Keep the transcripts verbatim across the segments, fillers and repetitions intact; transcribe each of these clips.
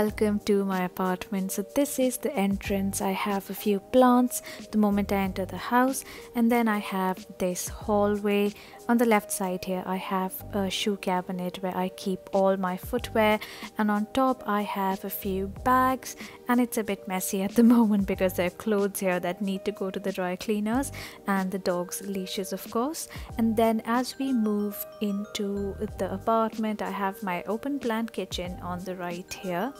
Welcome to my apartment. So this is the entrance. I have a few plants the moment I enter the house, and then I have this hallway. On the left side here I have a shoe cabinet where I keep all my footwear, and on top I have a few bags, and it's a bit messy at the moment because there are clothes here that need to go to the dry cleaners and the dog's leashes, of course. And then as we move into the apartment, I have my open plan kitchen on the right here.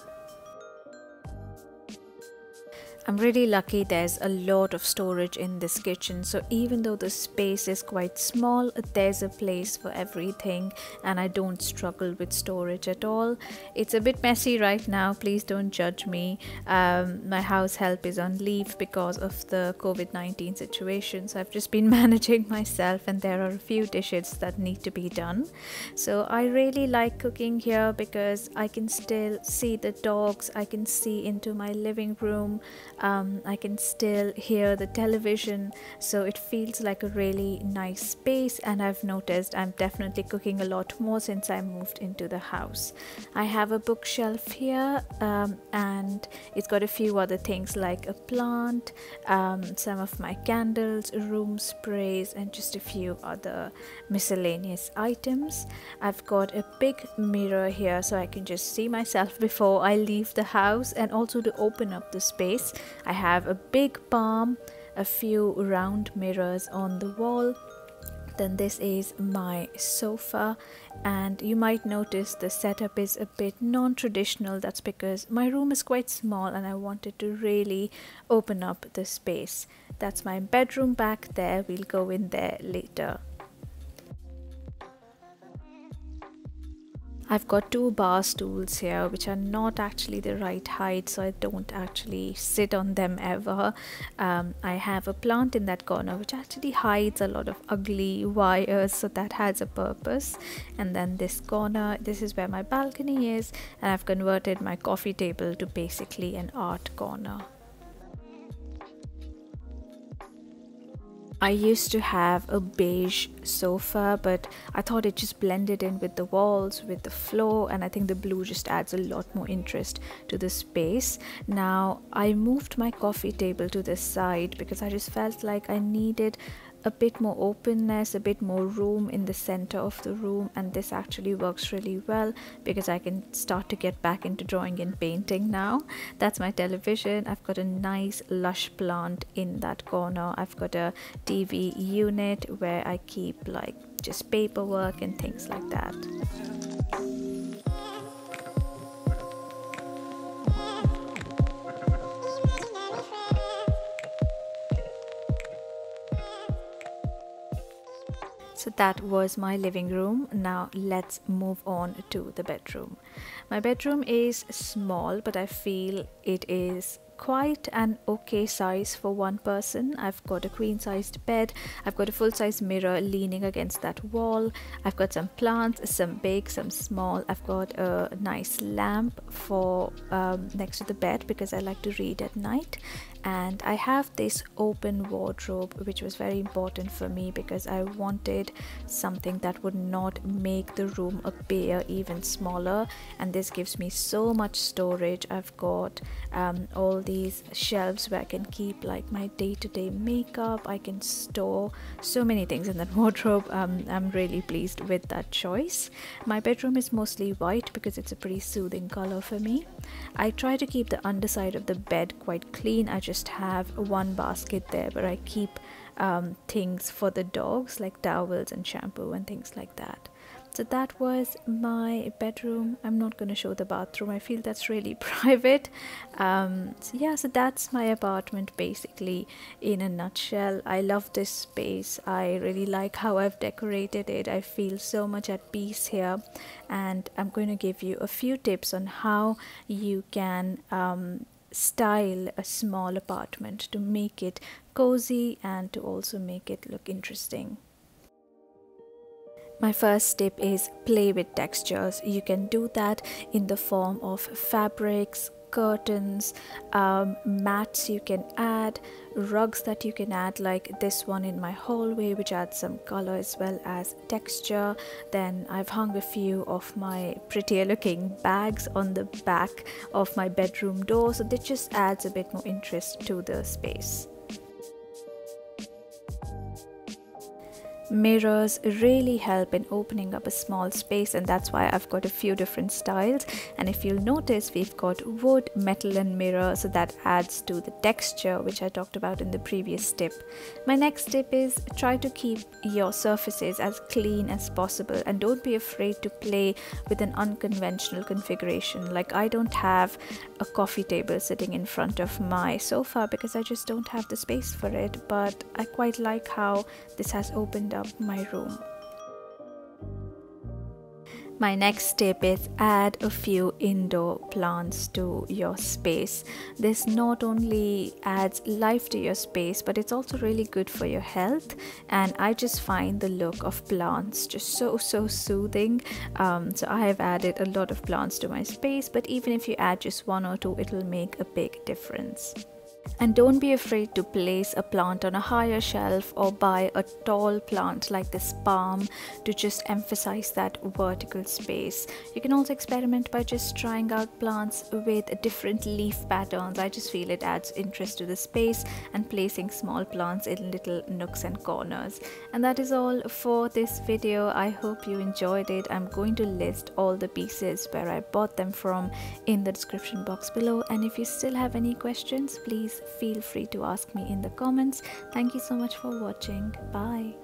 I'm really lucky there's a lot of storage in this kitchen, so even though the space is quite small, there's a place for everything and I don't struggle with storage at all. It's a bit messy right now, please don't judge me. Um, my house help is on leave because of the COVID nineteen situation, so I've just been managing myself, and there are a few dishes that need to be done. So I really like cooking here because I can still see the dogs, I can see into my living room. Um, I can still hear the television, so it feels like a really nice space, and I've noticed I'm definitely cooking a lot more since I moved into the house. I have a bookshelf here, um, and it's got a few other things like a plant, um, some of my candles, room sprays, and just a few other miscellaneous items. I've got a big mirror here so I can just see myself before I leave the house, and also to open up the space I have a big palm, a few round mirrors on the wall. Then this is my sofa, and you might notice the setup is a bit non-traditional. That's because my room is quite small and I wanted to really open up the space. That's my bedroom back there, we'll go in there later. I've got two bar stools here which are not actually the right height, so I don't actually sit on them ever. Um, I have a plant in that corner which actually hides a lot of ugly wires, so that has a purpose. And then this corner, this is where my balcony is, and I've converted my coffee table to basically an art corner. I used to have a beige sofa, but I thought it just blended in with the walls, with the floor, and I think the blue just adds a lot more interest to the space. Now I moved my coffee table to this side because I just felt like I needed a bit more openness, a bit more room in the center of the room, and this actually works really well because I can start to get back into drawing and painting now. That's my television. I've got a nice lush plant in that corner. I've got a T V unit where I keep like just paperwork and things like that. So that was my living room. Now let's move on to the bedroom. My bedroom is small, but I feel it is quite an okay size for one person. I've got a queen sized bed, I've got a full size mirror leaning against that wall, I've got some plants, some big, some small, I've got a nice lamp for um, next to the bed because I like to read at night, and I have this open wardrobe which was very important for me because I wanted something that would not make the room appear even smaller, and this gives me so much storage. I've got um, all these shelves where I can keep like my day-to-day makeup. I can store so many things in that wardrobe. um, I'm really pleased with that choice. My bedroom is mostly white because it's a pretty soothing color for me. I try to keep the underside of the bed quite clean. I just have one basket there where I keep um, things for the dogs like towels and shampoo and things like that. So that was my bedroom. I'm not going to show the bathroom, I feel that's really private. Um, so yeah, so that's my apartment basically in a nutshell. I love this space, I really like how I've decorated it, I feel so much at peace here, and I'm going to give you a few tips on how you can um, style a small apartment to make it cozy and to also make it look interesting. My first tip is play with textures. You can do that in the form of fabrics, curtains, um, mats you can add, rugs that you can add, like this one in my hallway, which adds some color as well as texture. Then I've hung a few of my prettier looking bags on the back of my bedroom door, so that just adds a bit more interest to the space. Mirrors really help in opening up a small space, and that's why I've got a few different styles. And if you'll notice, we've got wood, metal and mirror, so that adds to the texture, which I talked about in the previous tip. My next tip is try to keep your surfaces as clean as possible, and don't be afraid to play with an unconventional configuration. Like, I don't have a coffee table sitting in front of my sofa because I just don't have the space for it, but I quite like how this has opened up my room. My next tip is add a few indoor plants to your space. This not only adds life to your space, but it's also really good for your health. And I just find the look of plants just so, so soothing. Um, so I have added a lot of plants to my space, but even if you add just one or two, it will make a big difference. And don't be afraid to place a plant on a higher shelf or buy a tall plant like this palm to just emphasize that vertical space. You can also experiment by just trying out plants with different leaf patterns. I just feel it adds interest to the space, and placing small plants in little nooks and corners. And that is all for this video. I hope you enjoyed it. I'm going to list all the pieces where I bought them from in the description box below. And if you still have any questions, please feel free to ask me in the comments. Thank you so much for watching. Bye.